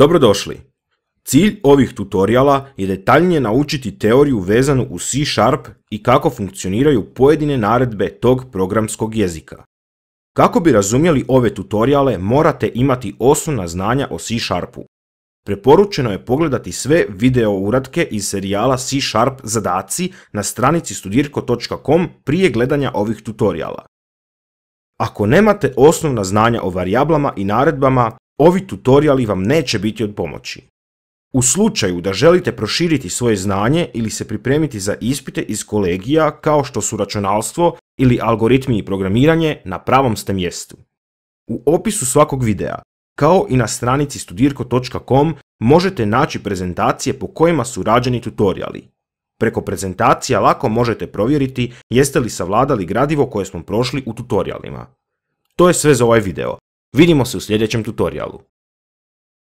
Dobrodošli! Cilj ovih tutoriala je detaljnije naučiti teoriju vezanu u C# i kako funkcioniraju pojedine naredbe tog programskog jezika. Kako bi razumjeli ove tutoriale morate imati osnovna znanja o C#. Preporučeno je pogledati sve video uratke iz serijala C# zadaci na stranici studirko.com prije gledanja ovih tutoriala. Ako nemate osnovna znanja o varijablama i naredbama, ovi tutoriali vam neće biti od pomoći. U slučaju da želite proširiti svoje znanje ili se pripremiti za ispite iz kolegija kao što su računalstvo ili algoritmi i programiranje, na pravom ste mjestu. U opisu svakog videa, kao i na stranici studirko.com, možete naći prezentacije po kojima su rađeni tutoriali. Preko prezentacija lako možete provjeriti jeste li savladali gradivo koje smo prošli u tutorialima. To je sve za ovaj video. Vidimo se u sljedećem tutorialu.